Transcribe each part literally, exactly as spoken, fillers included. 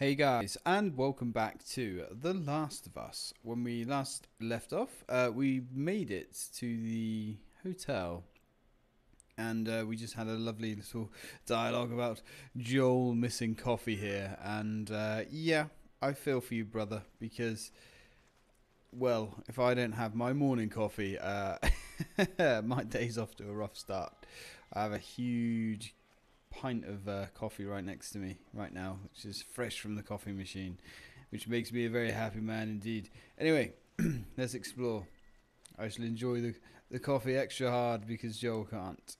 Hey guys, and welcome back to The Last of Us. When we last left off, uh, we made it to the hotel. And uh, we just had a lovely little dialogue about Joel missing coffee here. And uh, yeah, I feel for you, brother, because, well, if I don't have my morning coffee, uh, my day's off to a rough start. I have a huge pint of uh, coffee right next to me right now, which is fresh from the coffee machine, which makes me a very happy man indeed. Anyway, let's explore. I shall enjoy the, the coffee extra hard because Joel can't.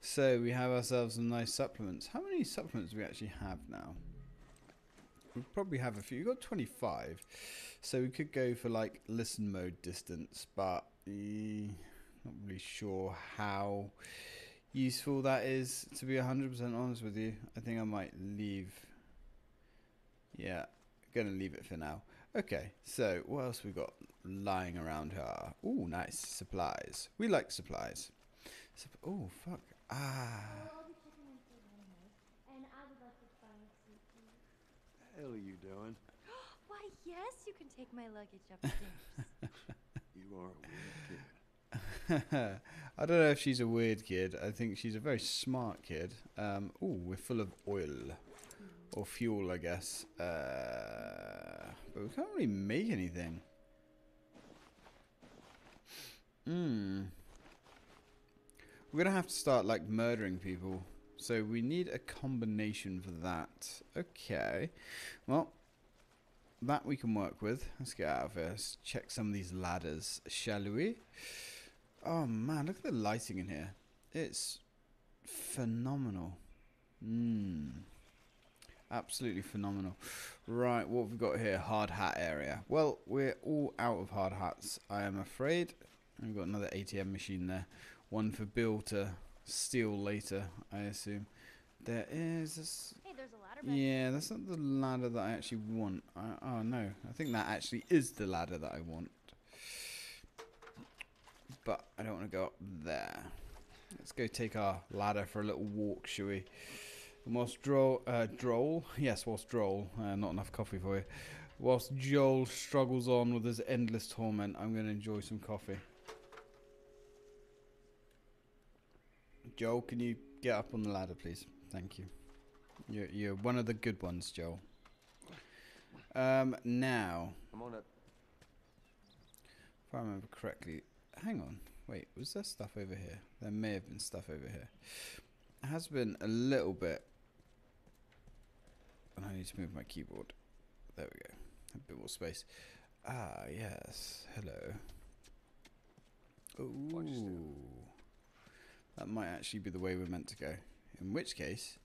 So we have ourselves some nice supplements. How many supplements do we actually have now? We probably have a few. We've got twenty-five, so we could go for like listen mode distance, but eh, not really sure how useful that is, to be one hundred percent honest with you. I think I might leave. Yeah, gonna leave it for now. Okay, so what else we got lying around here? Oh, nice supplies. We like supplies. Supp oh, fuck. Ah. The hell are you doing? Why, yes, you can take my luggage upstairs. You are a weird kid. I don't know if she's a weird kid. I think she's a very smart kid. Um, oh, we're full of oil. Or fuel, I guess. Uh, but we can't really make anything. Hmm. We're going to have to start, like, murdering people. So we need a combination for that. Okay. Well, that we can work with. Let's get out of here. Let's check some of these ladders, shall we? Oh man, look at the lighting in here. It's phenomenal. Mm. Absolutely phenomenal. Right, what have we got here? Hard hat area. Well, we're all out of hard hats, I am afraid. We've got another A T M machine there. One for Bill to steal later, I assume. There is this. Hey, there's a ladder back. Yeah, that's not the ladder that I actually want. I, oh no, I think that actually is the ladder that I want. But I don't want to go up there. Let's go take our ladder for a little walk, shall we? And whilst Droll, uh, Droll, yes, whilst Droll, uh, not enough coffee for you. Whilst Joel struggles on with his endless torment, I'm going to enjoy some coffee. Joel, can you get up on the ladder, please? Thank you. You're, you're one of the good ones, Joel. Um, now, I'm on it. If I remember correctly. Hang on, wait, was there stuff over here? There may have been stuff over here. It has been a little bit. And I need to move my keyboard. There we go. A bit more space. Ah, yes. Hello. Ooh. That might actually be the way we're meant to go. In which case,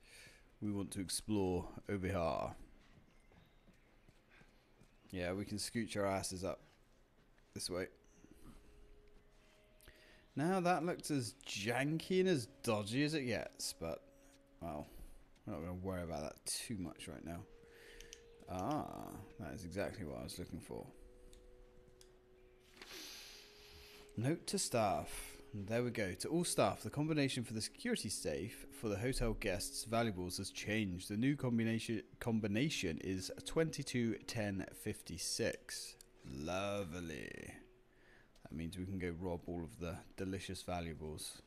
we want to explore over here. Yeah, we can scooch our asses up this way. Now that looks as janky and as dodgy as it gets, but, well, we're not going to worry about that too much right now. Ah, that is exactly what I was looking for. Note to staff. And there we go. To all staff, the combination for the security safe for the hotel guests' valuables has changed. The new combination combination is twenty-two ten fifty-six. Lovely. That means we can go rob all of the delicious valuables,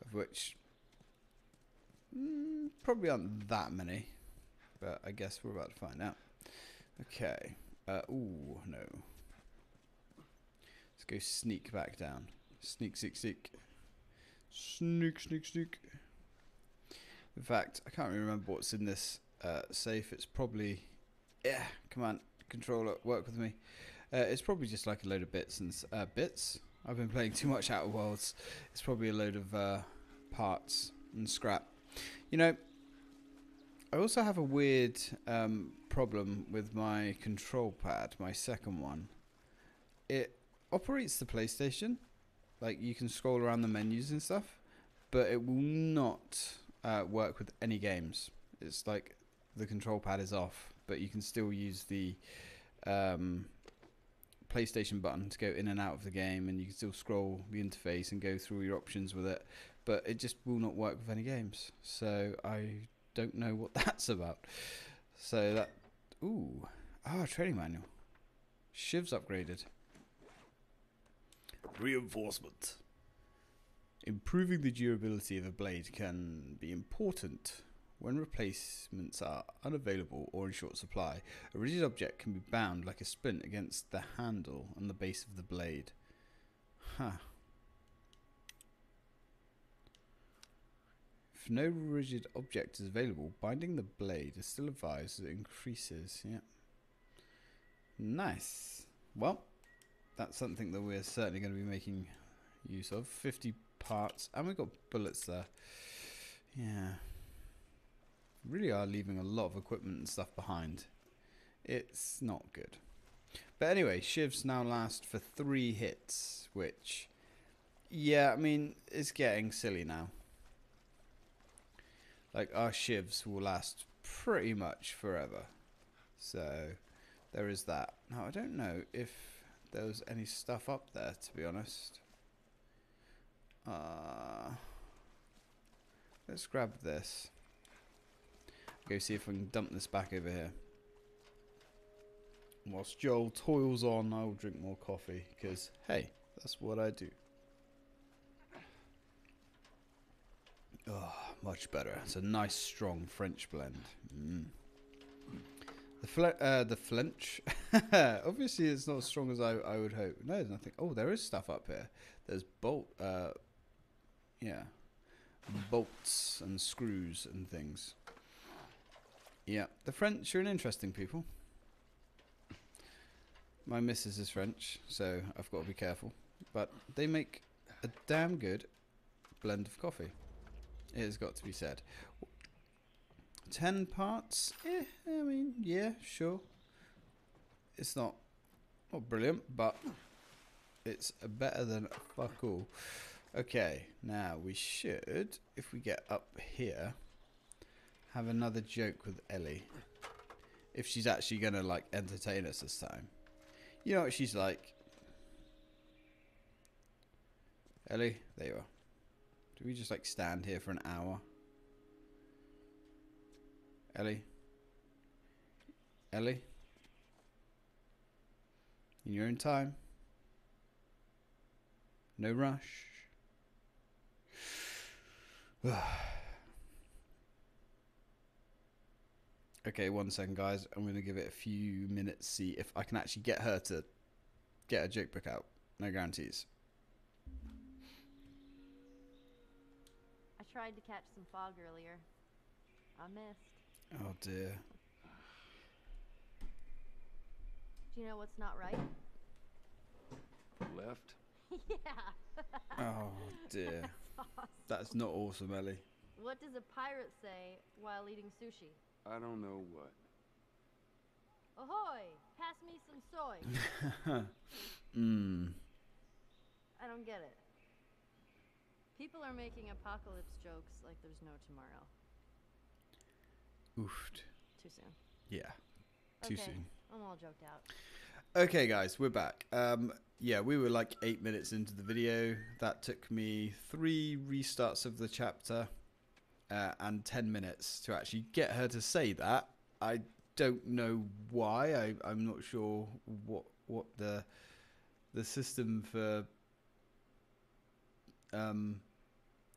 of which mm, probably aren't that many, but I guess we're about to find out. Okay, uh, ooh, no. Let's go sneak back down. Sneak, sneak, sneak. Sneak, sneak, sneak. In fact, I can't really remember what's in this uh, safe. It's probably, yeah, come on, controller, work with me. Uh, it's probably just like a load of bits and uh, bits. I've been playing too much Outer Worlds. It's probably a load of uh, parts and scrap. You know, I also have a weird um, problem with my control pad, my second one. It operates the PlayStation. Like, you can scroll around the menus and stuff, but it will not uh, work with any games. It's like the control pad is off, but you can still use the Um, PlayStation button to go in and out of the game, and you can still scroll the interface and go through your options with it, but it just will not work with any games. So I don't know what that's about. So that, ooh, ah, oh, training manual. Shiv's upgraded. Reinforcement. Improving the durability of a blade can be important when replacements are unavailable or in short supply. A rigid object can be bound like a splint against the handle and the base of the blade. Huh. If no rigid object is available, binding the blade is still advised as it increases. Yeah. Nice. Well, that's something that we're certainly going to be making use of. fifty parts, and we've got bullets there. Yeah. Really are leaving a lot of equipment and stuff behind. It's not good. But anyway, shivs now last for three hits, which, yeah, I mean, it's getting silly now. Like, our shivs will last pretty much forever. So, there is that. Now, I don't know if there was any stuff up there, to be honest. Uh, let's grab this. Go see if I can dump this back over here. Whilst Joel toils on, I will drink more coffee, because, hey, that's what I do. Oh, much better. It's a nice, strong French blend. Mm. The fl uh, the flinch. Obviously, it's not as strong as I, I would hope. No, there's nothing. Oh, there is stuff up here. There's bolt. Uh, yeah. Bolts and screws and things. Yeah, the French are an interesting people. My missus is French, so I've got to be careful. But they make a damn good blend of coffee. It has got to be said. Ten parts? Eh, I mean, yeah, sure. It's not, not brilliant, but it's better than fuck all. Okay, now we should, if we get up here, have another joke with Ellie. If she's actually going to, like, entertain us this time. You know what she's like. Ellie, there you are. Do we just, like, stand here for an hour? Ellie? Ellie? In your own time? No rush? Okay, one second, guys. I'm going to give it a few minutes, see if I can actually get her to get a joke book out. No guarantees. I tried to catch some fog earlier. I missed. Oh, dear. Do you know what's not right? Left? Yeah. Oh, dear. That's awesome. That's not awesome, Ellie. What does a pirate say while eating sushi? I don't know what. Ahoy! Pass me some soy. Mmm. I don't get it. People are making apocalypse jokes like there's no tomorrow. Oofed. Too soon. Yeah. Too okay. soon. I'm all joked out. Okay, guys, we're back. Um, yeah, we were like eight minutes into the video. That took me three restarts of the chapter. Uh, and ten minutes to actually get her to say that. I don't know why. I, I'm not sure what what the the system for um,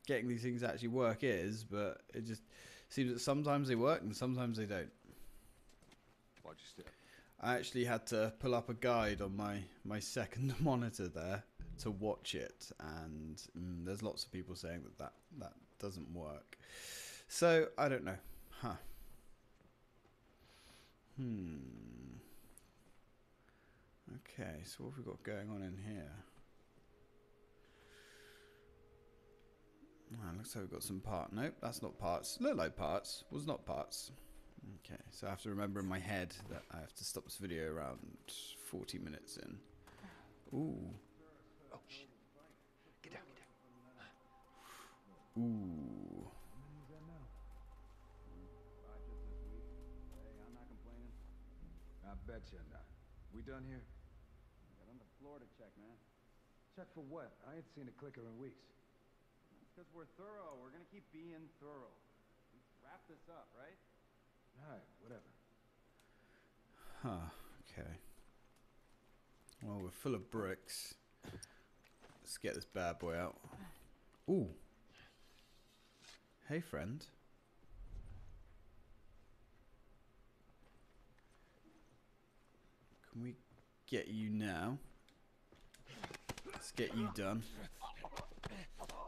getting these things to actually work is, but it just seems that sometimes they work and sometimes they don't. Watch your step. I actually had to pull up a guide on my my second monitor there to watch it, and mm, there's lots of people saying that that that. doesn't work. So, I don't know. Huh. Hmm. Okay, so what have we got going on in here? Ah, looks like we've got some parts. Nope, that's not parts. Look like parts. Was not parts. Okay, so I have to remember in my head that I have to stop this video around forty minutes in. Ooh. Oh, shit. Get down, get down. Ooh. Hey, I'm not complaining. I bet you not. We done here? Got on the floor to check, man. Check for what? I ain't seen a clicker in weeks. Because we're thorough. We're gonna keep being thorough. Let's wrap this up, right? All right, whatever. Huh, okay. Well, we're full of bricks. Let's get this bad boy out. Ooh. Hey, friend. Can we get you now? Let's get you done.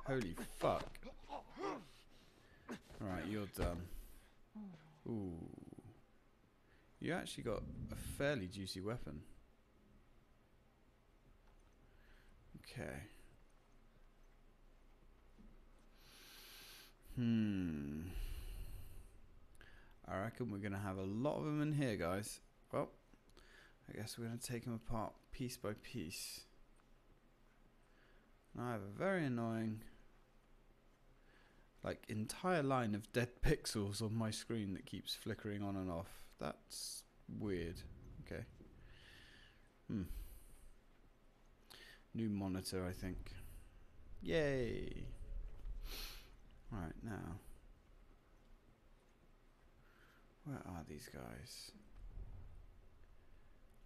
Holy fuck. Alright, you're done. Ooh. You actually got a fairly juicy weapon. Okay. Hmm. I reckon we're going to have a lot of them in here, guys. Well, I guess we're going to take them apart piece by piece. And I have a very annoying, like, entire line of dead pixels on my screen that keeps flickering on and off. That's weird. Okay. Hmm. New monitor, I think. Yay! Alright, now. Where are these guys?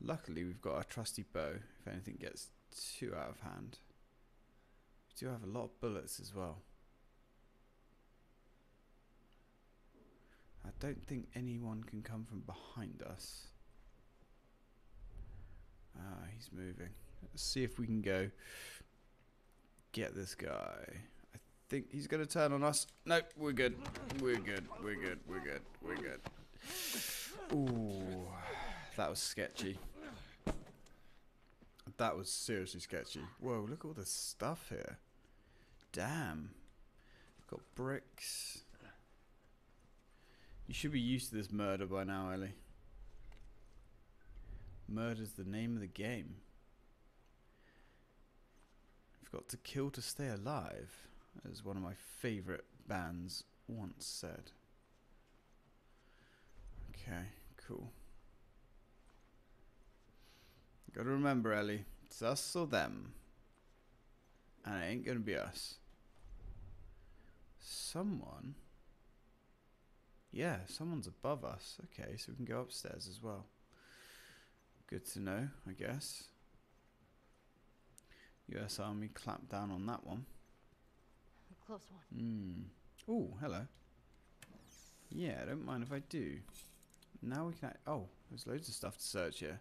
Luckily, we've got our trusty bow if anything gets too out of hand. We do have a lot of bullets as well. I don't think anyone can come from behind us. Ah, he's moving. Let's see if we can go get this guy. I think he's going to turn on us. Nope, we're good. We're good. We're good. We're good. We're good. Ooh, that was sketchy. That was seriously sketchy. Whoa, look at all this stuff here. Damn. I've got bricks. You should be used to this murder by now, Ellie. Murder's the name of the game. You've got to kill to stay alive, as one of my favourite bands once said. Okay, cool. Gotta remember, Ellie, it's us or them. And it ain't gonna be us. Someone... Yeah, someone's above us. Okay, so we can go upstairs as well. Good to know, I guess. U S Army clamped down on that one. A close one. Hmm. Oh, hello. Yeah, I don't mind if I do. Now we can... Oh, there's loads of stuff to search here.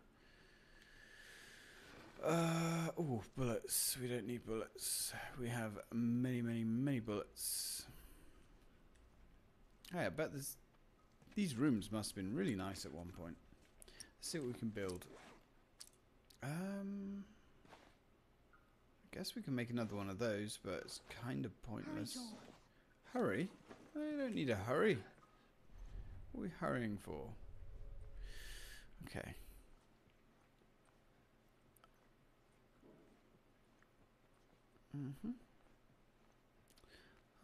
Uh, oh, bullets. We don't need bullets. We have many, many, many bullets. Hey, I bet this, these rooms must have been really nice at one point. Let's see what we can build. Um, I guess we can make another one of those, but it's kind of pointless. Hurry, hurry? I don't need a hurry. What are we hurrying for? Okay. Mm-hmm.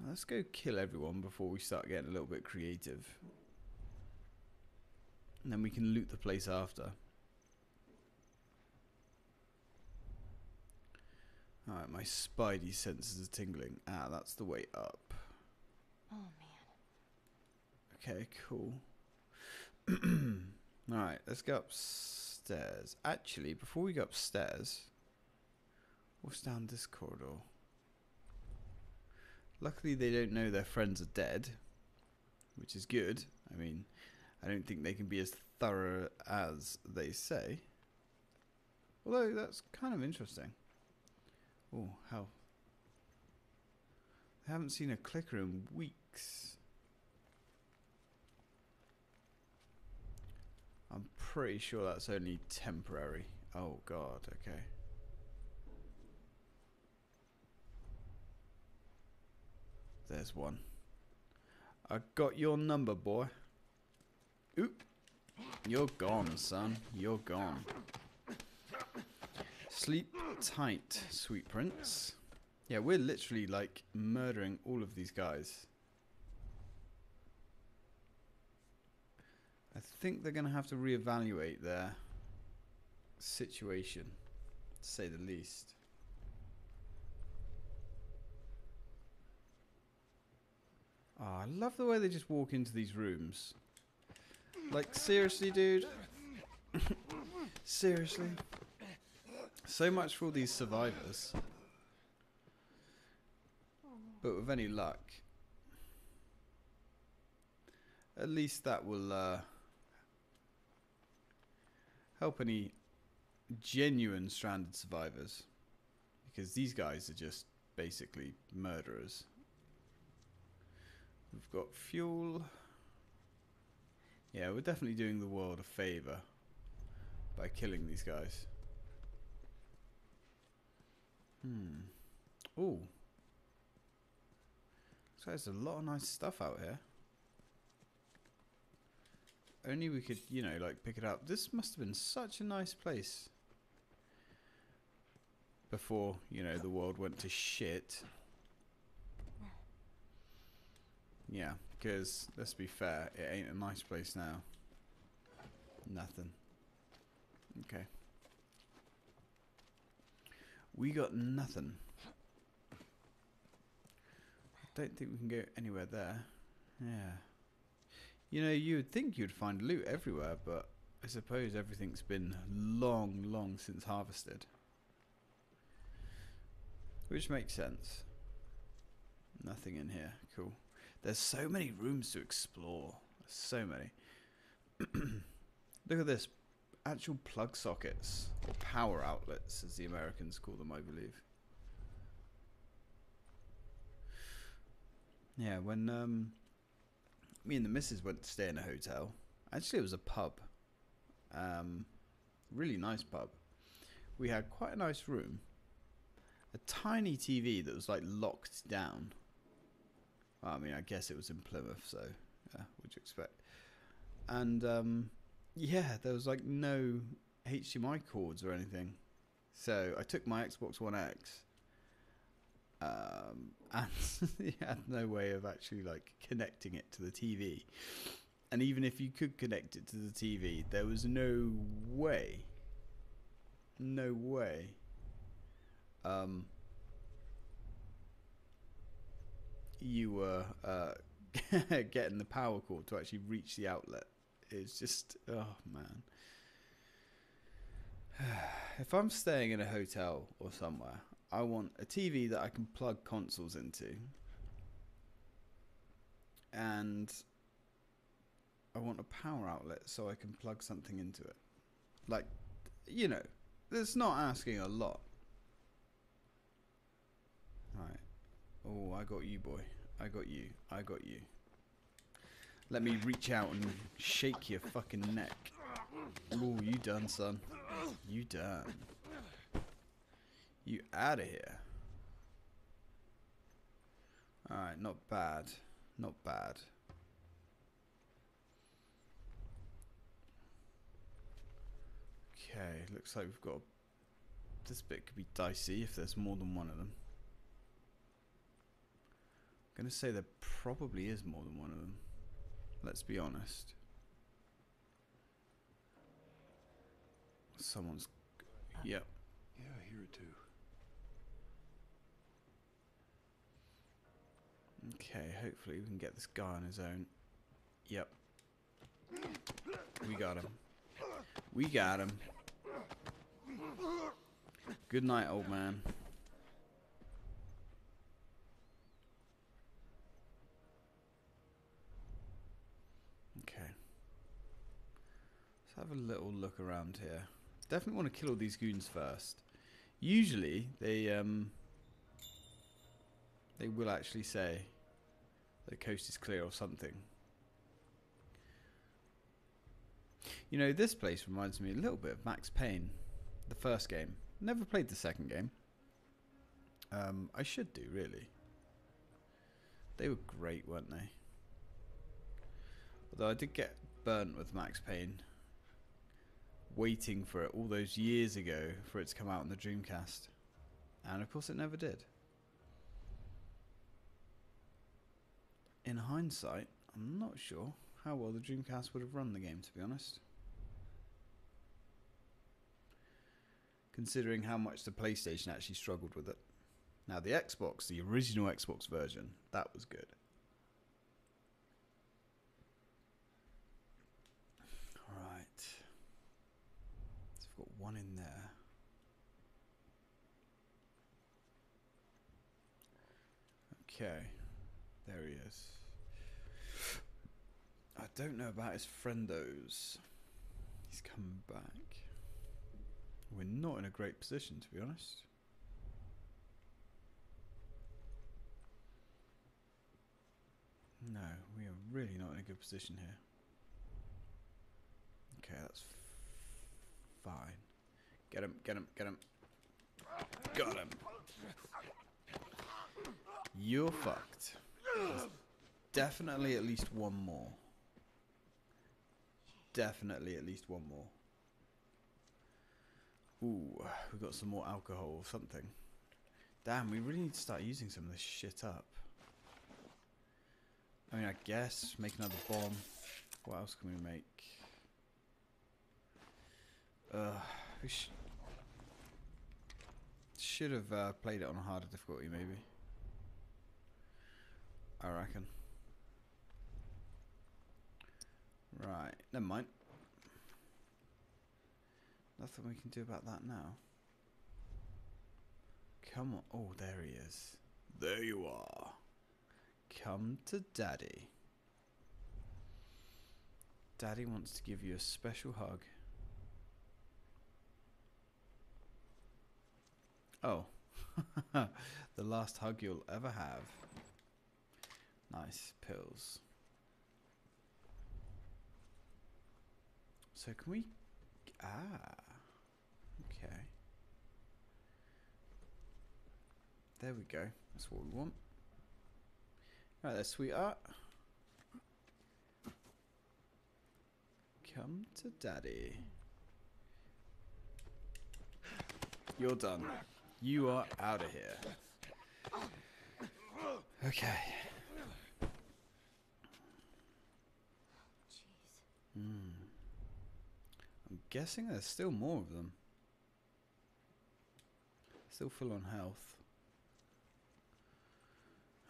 Let's go kill everyone before we start getting a little bit creative. And then we can loot the place after. Alright, my spidey senses are tingling. Ah, that's the way up. Oh, man. Okay, cool. Alright, let's go upstairs. Actually, before we go upstairs... What's down this corridor? Luckily they don't know their friends are dead, which is good. I mean, I don't think they can be as thorough as they say. Although that's kind of interesting. Oh, hell. I haven't seen a clicker in weeks. I'm pretty sure that's only temporary. Oh god, okay. There's one. I got your number, boy. Oop. You're gone, son. You're gone. Sleep tight, sweet prince. Yeah, we're literally, like, murdering all of these guys. I think they're going to have to reevaluate their situation, to say the least. Oh, I love the way they just walk into these rooms. Like, seriously, dude? Seriously. So much for all these survivors. But with any luck, at least that will uh, help any genuine stranded survivors. Because these guys are just basically murderers. We've got fuel. Yeah, we're definitely doing the world a favour by killing these guys. Hmm. Ooh. So there's a lot of nice stuff out here. Only we could, you know, like pick it up. This must have been such a nice place before, you know, the world went to shit. Yeah, because, let's be fair, it ain't a nice place now. Nothing. Okay. We got nothing. I don't think we can go anywhere there. Yeah. You know, you would think you'd find loot everywhere, but I suppose everything's been long, long since harvested. Which makes sense. Nothing in here. Cool. There's so many rooms to explore. So many. Look at this. Actual plug sockets. Or power outlets, as the Americans call them, I believe. Yeah, when um, me and the missus went to stay in a hotel. Actually, it was a pub. Um, really nice pub. We had quite a nice room. A tiny T V that was like locked down. Well, I mean, I guess it was in Plymouth, so yeah, what'd you expect? And um, yeah, there was like no H D M I cords or anything. So I took my Xbox One X, um, and it had no way of actually like connecting it to the T V. And even if you could connect it to the T V, there was no way, no way. Um, you were uh, getting the power cord to actually reach the outlet. It's just, oh man. If I'm staying in a hotel or somewhere, I want a T V that I can plug consoles into. And I want a power outlet so I can plug something into it. Like, you know, it's not asking a lot. Right. Oh, I got you, boy. I got you. I got you. Let me reach out and shake your fucking neck. Oh, you done, son. You done. You out of here. Alright, not bad. Not bad. Okay, looks like we've got... This bit could be dicey if there's more than one of them. I'm going to say there probably is more than one of them. Let's be honest. Someone's... Yep. Yeah, I hear it too. Okay, hopefully we can get this guy on his own. Yep. We got him. We got him. Good night, old man. Have a little look around here. Definitely want to kill all these goons first. Usually they um they will actually say the coast is clear or something. You know, this place reminds me a little bit of Max Payne, the first game. Never played the second game. Um, I should do, really. They were great, weren't they? Although I did get burnt with Max Payne. Waiting for it all those years ago for it to come out on the Dreamcast, and of course it never did. In hindsight, I'm not sure how well the Dreamcast would have run the game, to be honest, considering how much the PlayStation actually struggled with it. Now the Xbox, the original Xbox version, that was good. Alright. one in there. Okay, there he is. I don't know about his friendos. He's come back. We're not in a great position, to be honest. No, we are really not in a good position here. Okay, that's fine. Get him, get him, get him. Got him. You're fucked. There's definitely at least one more. Definitely at least one more. Ooh, we've got some more alcohol or something. Damn, we really need to start using some of this shit up. I mean, I guess, make another bomb. What else can we make? Uh, we sh should have uh, played it on a harder difficulty, maybe. I reckon. Right, never mind. Nothing we can do about that now. Come on. Oh, there he is. There you are. Come to Daddy. Daddy wants to give you a special hug. Oh. The last hug you'll ever have. Nice pills. So can we... Ah. Okay. There we go. That's what we want. Right there, sweetheart. Come to Daddy. You're done. You are out of here. Okay. Jeez. Hmm. I'm guessing there's still more of them. Still full on health.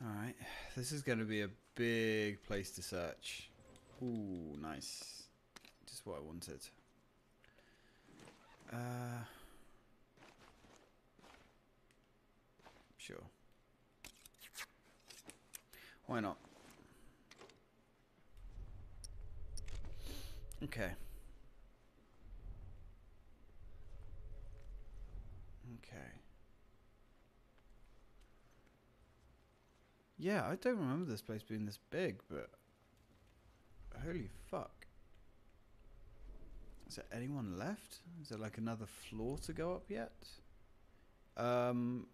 Alright, this is going to be a big place to search. Ooh, nice. Just what I wanted. Uh, sure. Why not? Okay. Okay. Yeah, I don't remember this place being this big, but... Holy fuck. Is there anyone left? Is there like another floor to go up yet? Um...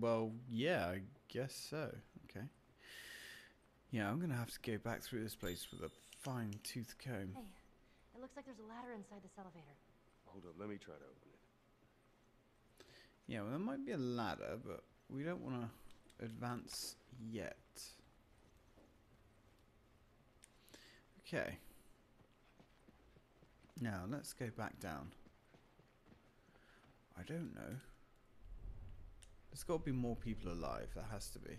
Well, yeah, I guess so. Okay. Yeah, I'm gonna have to go back through this place with a fine-tooth comb. Hey, it looks like there's a ladder inside this elevator. Hold up, let me try to open it. Yeah, well, there might be a ladder, but we don't want to advance yet. Okay. Now, let's go back down. I don't know. There's got to be more people alive. That has to be.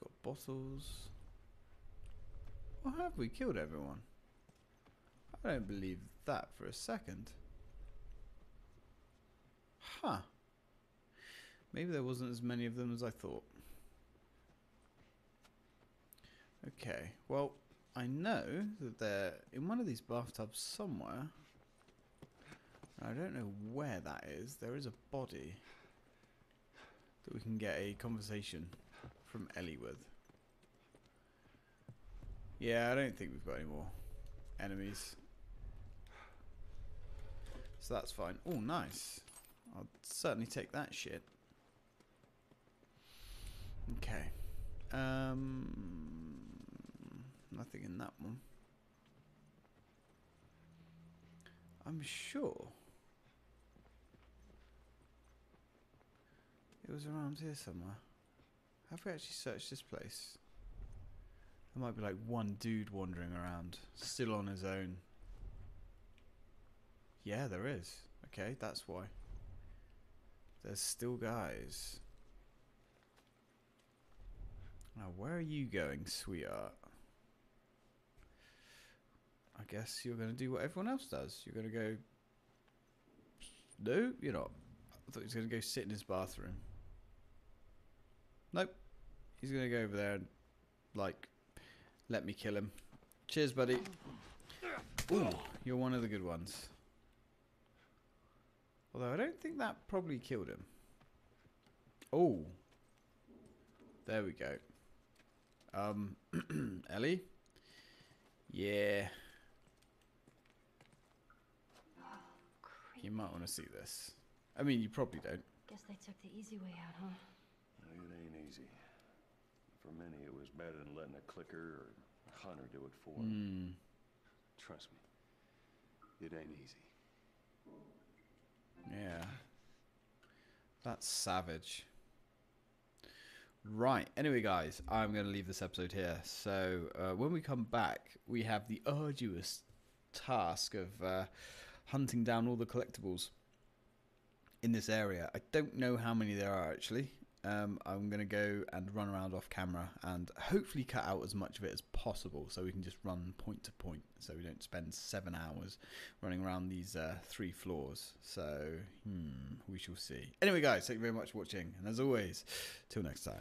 Got bottles. Or have we killed everyone? I don't believe that for a second. Huh. Maybe there wasn't as many of them as I thought. Okay, well, I know that they're in one of these bathtubs somewhere. I don't know where that is. There is a body that we can get a conversation from Ellie with. Yeah, I don't think we've got any more enemies. So that's fine. Oh, nice. I'll certainly take that shit. Okay. Um, nothing in that one. I'm sure it was around here somewhere. Have we actually searched this place? There might be like one dude wandering around, still on his own. Yeah, there is. Okay, that's why. There's still guys. Now, where are you going, sweetheart? guess you're going to do what everyone else does. You're going to go... No, you're not. I thought he was going to go sit in his bathroom. Nope. He's going to go over there and, like, let me kill him. Cheers, buddy. Ooh, you're one of the good ones. Although I don't think that probably killed him. Oh. There we go. Um, Ellie? Yeah. Oh, you might want to see this. I mean, you probably don't. Guess they took the easy way out, huh? It ain't easy. For many, it was better than letting a clicker or a hunter do it for them. Mm. Trust me, it ain't easy. Yeah. That's savage. Right, anyway guys, I'm going to leave this episode here. So uh, when we come back, we have the arduous task of uh, hunting down all the collectibles in this area. I don't know how many there are actually. Um, I'm going to go and run around off camera and hopefully cut out as much of it as possible so we can just run point to point so we don't spend seven hours running around these uh, three floors. So, hmm, we shall see. Anyway, guys, thank you very much for watching. And as always, till next time.